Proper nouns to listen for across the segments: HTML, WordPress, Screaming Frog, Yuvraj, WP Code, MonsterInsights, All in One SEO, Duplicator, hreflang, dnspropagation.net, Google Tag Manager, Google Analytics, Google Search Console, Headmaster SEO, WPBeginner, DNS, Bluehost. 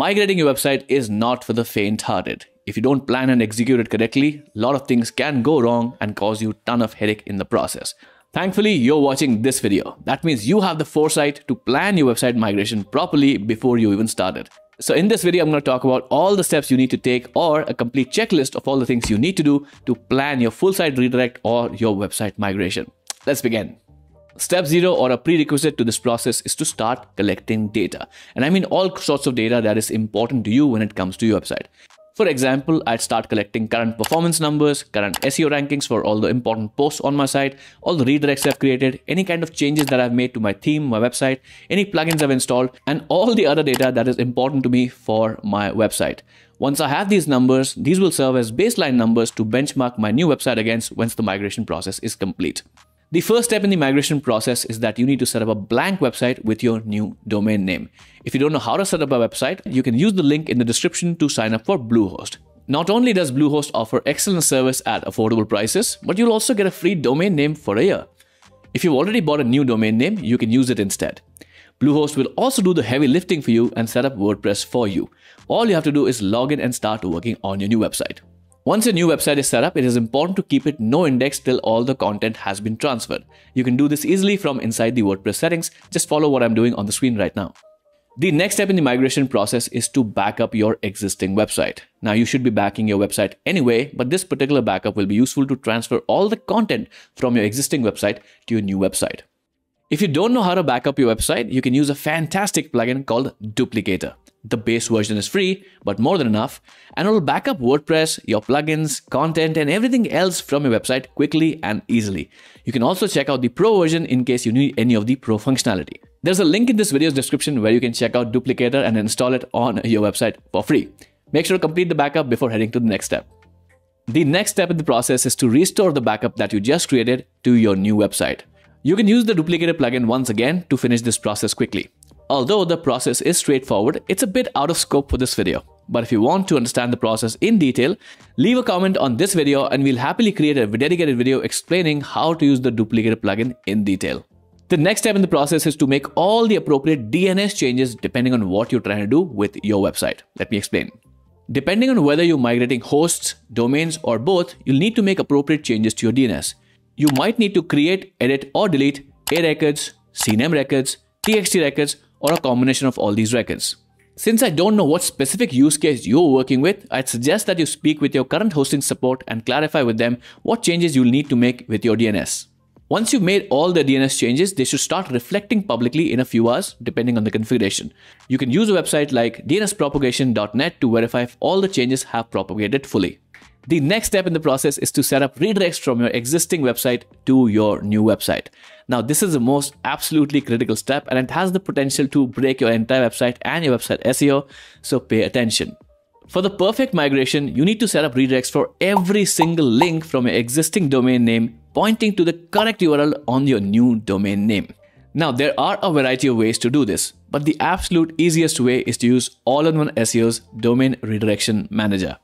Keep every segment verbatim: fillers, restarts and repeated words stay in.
Migrating your website is not for the faint-hearted. If you don't plan and execute it correctly, a lot of things can go wrong and cause you a ton of headache in the process. Thankfully, you're watching this video. That means you have the foresight to plan your website migration properly before you even start it. So in this video, I'm going to talk about all the steps you need to take or a complete checklist of all the things you need to do to plan your full site redirect or your website migration. Let's begin. Step zero, or a prerequisite to this process, is to start collecting data. And I mean all sorts of data that is important to you when it comes to your website. For example, I'd start collecting current performance numbers, current S E O rankings for all the important posts on my site, all the redirects I've created, any kind of changes that I've made to my theme, my website, any plugins I've installed, and all the other data that is important to me for my website. Once I have these numbers, these will serve as baseline numbers to benchmark my new website against once the migration process is complete. The first step in the migration process is that you need to set up a blank website with your new domain name. If you don't know how to set up a website, you can use the link in the description to sign up for Bluehost. Not only does Bluehost offer excellent service at affordable prices, but you'll also get a free domain name for a year. If you've already bought a new domain name, you can use it instead. Bluehost will also do the heavy lifting for you and set up WordPress for you. All you have to do is log in and start working on your new website. Once your new website is set up, it is important to keep it no index till all the content has been transferred. You can do this easily from inside the WordPress settings. Just follow what I'm doing on the screen right now. The next step in the migration process is to back up your existing website. Now, you should be backing your website anyway, but this particular backup will be useful to transfer all the content from your existing website to your new website. If you don't know how to back up your website, you can use a fantastic plugin called Duplicator. The base version is free, but more than enough, and it'll back up WordPress, your plugins, content, and everything else from your website quickly and easily. You can also check out the Pro version in case you need any of the Pro functionality. There's a link in this video's description where you can check out Duplicator and install it on your website for free. Make sure to complete the backup before heading to the next step. The next step in the process is to restore the backup that you just created to your new website. You can use the Duplicator plugin once again to finish this process quickly. Although the process is straightforward, it's a bit out of scope for this video. But if you want to understand the process in detail, leave a comment on this video and we'll happily create a dedicated video explaining how to use the Duplicator plugin in detail. The next step in the process is to make all the appropriate D N S changes depending on what you're trying to do with your website. Let me explain. Depending on whether you're migrating hosts, domains, or both, you'll need to make appropriate changes to your D N S. You might need to create, edit, or delete A records, C N A M records, T X T records, or a combination of all these records. Since I don't know what specific use case you're working with, I'd suggest that you speak with your current hosting support and clarify with them what changes you'll need to make with your D N S. Once you've made all the D N S changes, they should start reflecting publicly in a few hours, depending on the configuration. You can use a website like d n s propagation dot net to verify if all the changes have propagated fully. The next step in the process is to set up redirects from your existing website to your new website. Now, this is the most absolutely critical step and it has the potential to break your entire website and your website S E O, so pay attention. For the perfect migration, you need to set up redirects for every single link from your existing domain name pointing to the correct U R L on your new domain name. Now, there are a variety of ways to do this, but the absolute easiest way is to use All in One S E O's Domain Redirection Manager.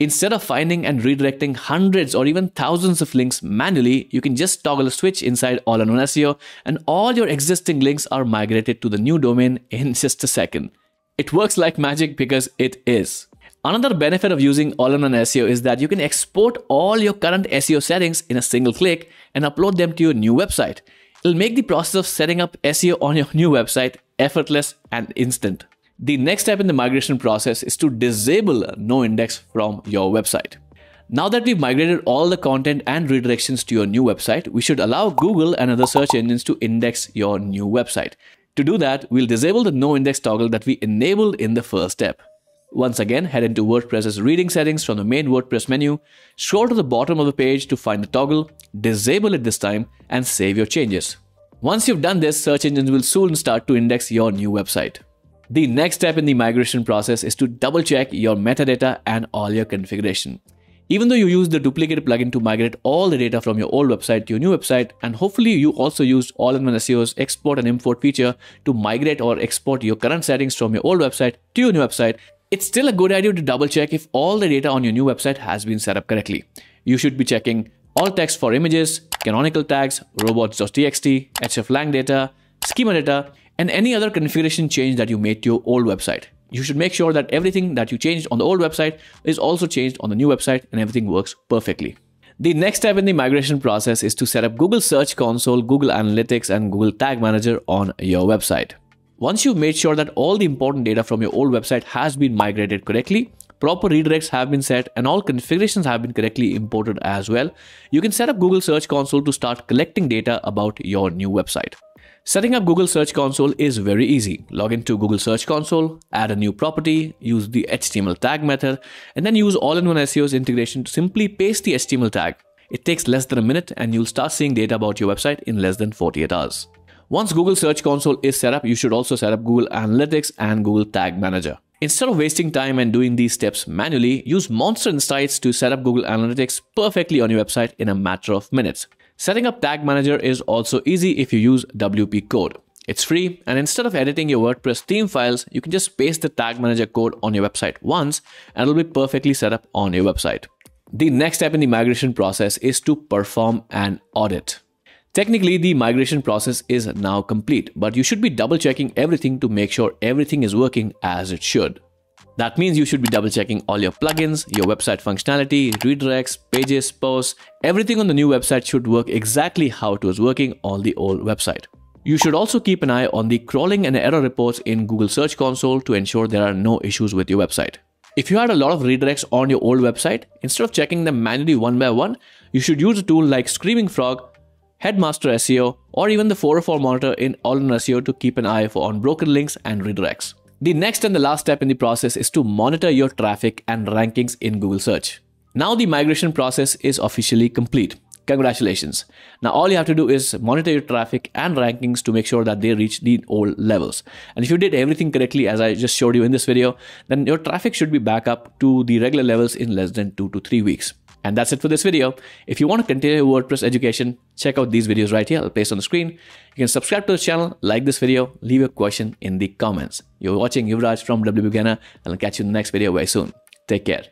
Instead of finding and redirecting hundreds or even thousands of links manually, you can just toggle a switch inside All in One S E O and all your existing links are migrated to the new domain in just a second. It works like magic because it is. Another benefit of using All in One S E O is that you can export all your current S E O settings in a single click and upload them to your new website. It'll make the process of setting up S E O on your new website effortless and instant. The next step in the migration process is to disable noindex from your website. Now that we've migrated all the content and redirections to your new website, we should allow Google and other search engines to index your new website. To do that, we'll disable the noindex toggle that we enabled in the first step. Once again, head into WordPress's reading settings from the main WordPress menu, scroll to the bottom of the page to find the toggle, disable it this time, and save your changes. Once you've done this, search engines will soon start to index your new website. The next step in the migration process is to double check your metadata and all your configuration. Even though you use the Duplicator plugin to migrate all the data from your old website to your new website, and hopefully you also used All in One S E O's export and import feature to migrate or export your current settings from your old website to your new website, it's still a good idea to double check if all the data on your new website has been set up correctly. You should be checking all text for images, canonical tags, robots.txt, hreflang data, schema data, and any other configuration change that you made to your old website. you should make sure that everything that you changed on the old website is also changed on the new website and everything works perfectly. The next step in the migration process is to set up Google Search Console, Google Analytics, and Google Tag Manager on your website. Once you've made sure that all the important data from your old website has been migrated correctly, proper redirects have been set, and all configurations have been correctly imported as well, you can set up Google Search Console to start collecting data about your new website. Setting up Google Search Console is very easy. Log into Google Search Console, add a new property, use the H T M L tag method, and then use All in One S E O's integration to simply paste the H T M L tag. It takes less than a minute and you'll start seeing data about your website in less than forty-eight hours. Once Google Search Console is set up, you should also set up Google Analytics and Google Tag Manager. Instead of wasting time and doing these steps manually, use MonsterInsights to set up Google Analytics perfectly on your website in a matter of minutes. Setting up Tag Manager is also easy if you use W P Code. It's free, and instead of editing your WordPress theme files, you can just paste the Tag Manager code on your website once and it'll be perfectly set up on your website. The next step in the migration process is to perform an audit. Technically, the migration process is now complete, but you should be double checking everything to make sure everything is working as it should. That means you should be double checking all your plugins, your website functionality, redirects, pages, posts. Everything on the new website should work exactly how it was working on the old website. You should also keep an eye on the crawling and error reports in Google Search Console to ensure there are no issues with your website. If you had a lot of redirects on your old website, instead of checking them manually one by one, you should use a tool like Screaming Frog, Headmaster S E O, or even the four oh four monitor in All in One S E O to keep an eye for unbroken links and redirects. The next and the last step in the process is to monitor your traffic and rankings in Google Search. Now the migration process is officially complete. Congratulations. Now all you have to do is monitor your traffic and rankings to make sure that they reach the old levels. And if you did everything correctly as I just showed you in this video, then your traffic should be back up to the regular levels in less than two to three weeks. And that's it for this video. If you want to continue your WordPress education, check out these videos right here. I'll paste on the screen. You can subscribe to the channel, like this video, leave a question in the comments. You're watching Yuvraj from WPBeginner, and I'll catch you in the next video very soon. Take care.